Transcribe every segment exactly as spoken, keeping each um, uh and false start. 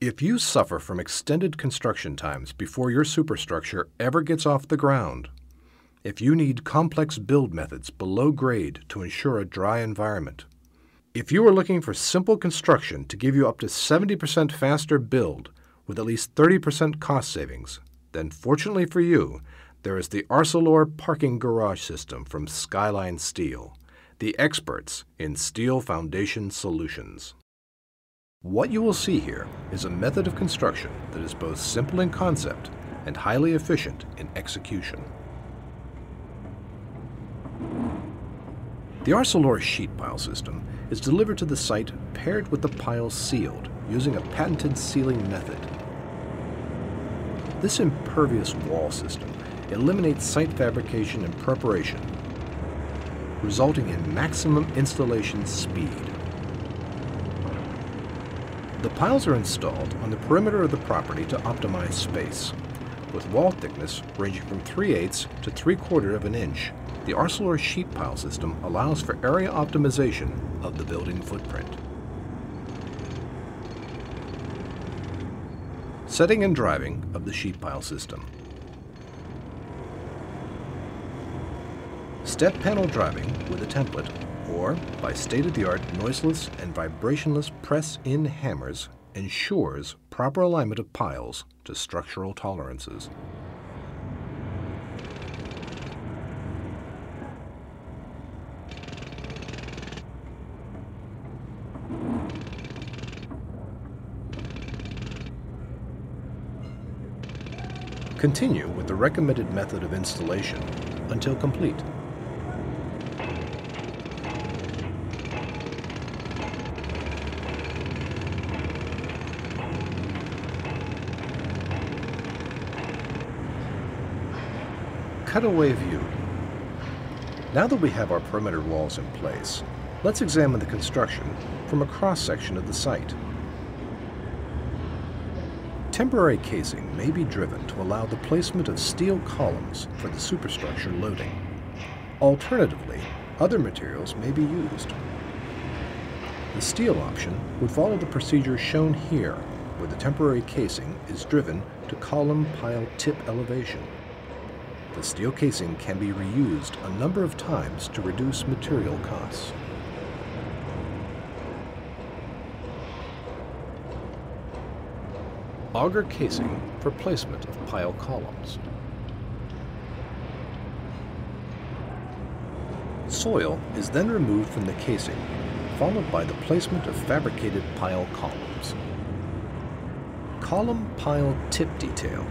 If you suffer from extended construction times before your superstructure ever gets off the ground, if you need complex build methods below grade to ensure a dry environment, if you are looking for simple construction to give you up to seventy percent faster build with at least thirty percent cost savings, then fortunately for you, there is the Arcelor Parking Garage System from Skyline Steel, the experts in steel foundation solutions. What you will see here is a method of construction that is both simple in concept and highly efficient in execution. The Arcelor sheet pile system is delivered to the site paired with the pile sealed using a patented sealing method. This impervious wall system eliminates site fabrication and preparation, resulting in maximum installation speed. The piles are installed on the perimeter of the property to optimize space. With wall thickness ranging from three eighths to three quarters of an inch, the Arcelor sheet pile system allows for area optimization of the building footprint. Setting and driving of the sheet pile system. Step panel driving with a template, or by state-of-the-art noiseless and vibrationless press-in hammers, ensures proper alignment of piles to structural tolerances. Continue with the recommended method of installation until complete. Cutaway view. Now that we have our perimeter walls in place, let's examine the construction from a cross-section of the site. Temporary casing may be driven to allow the placement of steel columns for the superstructure loading. Alternatively, other materials may be used. The steel option would follow the procedure shown here, where the temporary casing is driven to column pile tip elevation. The steel casing can be reused a number of times to reduce material costs. Auger casing for placement of pile columns. Soil is then removed from the casing, followed by the placement of fabricated pile columns. Column pile tip detail.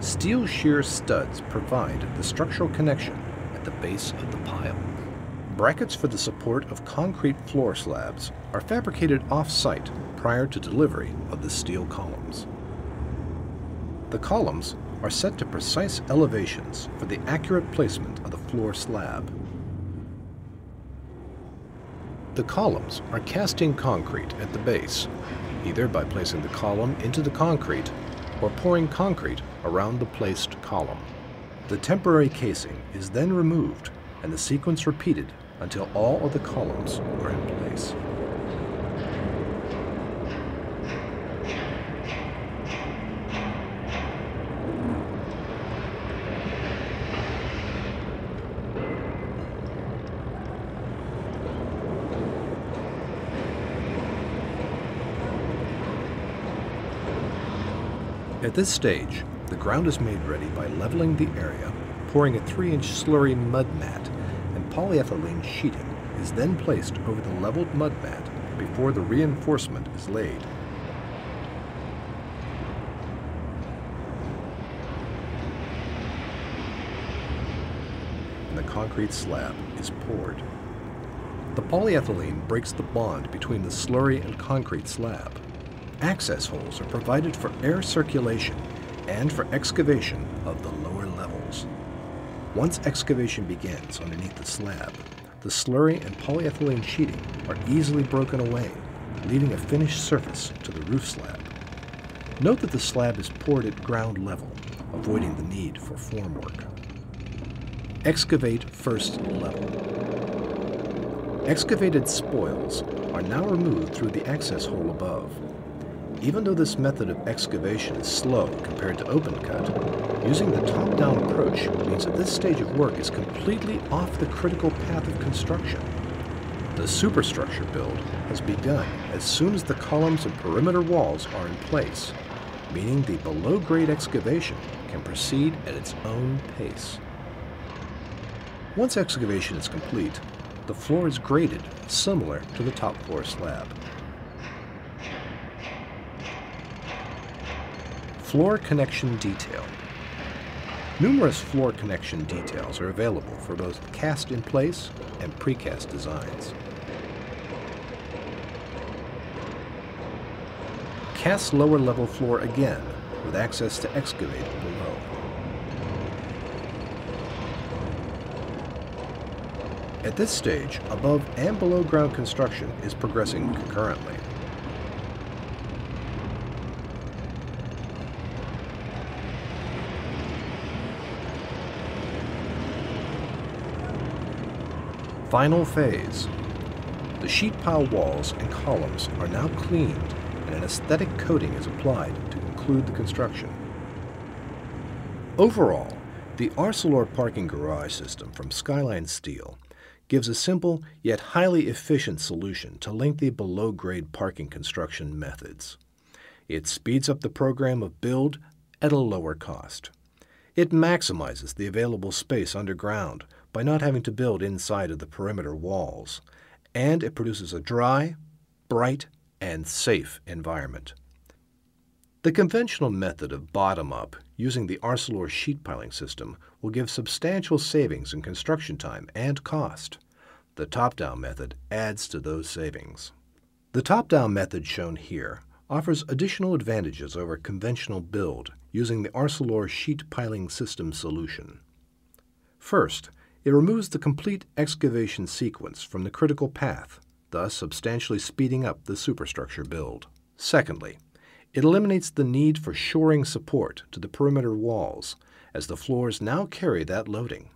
Steel shear studs provide the structural connection at the base of the pile. Brackets for the support of concrete floor slabs are fabricated off-site prior to delivery of the steel columns. The columns are set to precise elevations for the accurate placement of the floor slab. The columns are cast in concrete at the base, either by placing the column into the concrete or pouring concrete around the placed column. The temporary casing is then removed and the sequence repeated until all of the columns are in place. At this stage, the ground is made ready by leveling the area, pouring a three inch slurry mud mat, and polyethylene sheeting is then placed over the leveled mud mat before the reinforcement is laid. And the concrete slab is poured. The polyethylene breaks the bond between the slurry and concrete slab. Access holes are provided for air circulation and for excavation of the lower levels. Once excavation begins underneath the slab, the slurry and polyethylene sheeting are easily broken away, leaving a finished surface to the roof slab. Note that the slab is poured at ground level, avoiding the need for formwork. Excavate first level. Excavated spoils are now removed through the access hole above. Even though this method of excavation is slow compared to open cut, using the top-down approach means that this stage of work is completely off the critical path of construction. The superstructure build has begun as soon as the columns and perimeter walls are in place, meaning the below-grade excavation can proceed at its own pace. Once excavation is complete, the floor is graded similar to the top floor slab. Floor connection detail. Numerous floor connection details are available for both cast-in-place and precast designs. Cast lower-level floor again, with access to excavate below. At this stage, above and below ground construction is progressing concurrently. Final phase. The sheet pile walls and columns are now cleaned, and an aesthetic coating is applied to conclude the construction. Overall, the Arcelor parking garage system from Skyline Steel gives a simple yet highly efficient solution to lengthy below-grade parking construction methods. It speeds up the program of build at a lower cost. It maximizes the available space underground by not having to build inside of the perimeter walls, and it produces a dry, bright, and safe environment. The conventional method of bottom-up using the Arcelor sheet piling system will give substantial savings in construction time and cost. The top-down method adds to those savings. The top-down method shown here offers additional advantages over conventional build using the Arcelor sheet piling system solution. First, it removes the complete excavation sequence from the critical path, thus substantially speeding up the superstructure build. Secondly, it eliminates the need for shoring support to the perimeter walls, as the floors now carry that loading.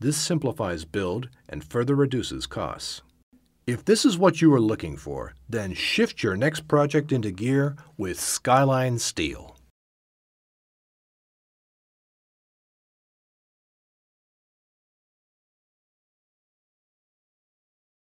This simplifies build and further reduces costs. If this is what you are looking for, then shift your next project into gear with Skyline Steel.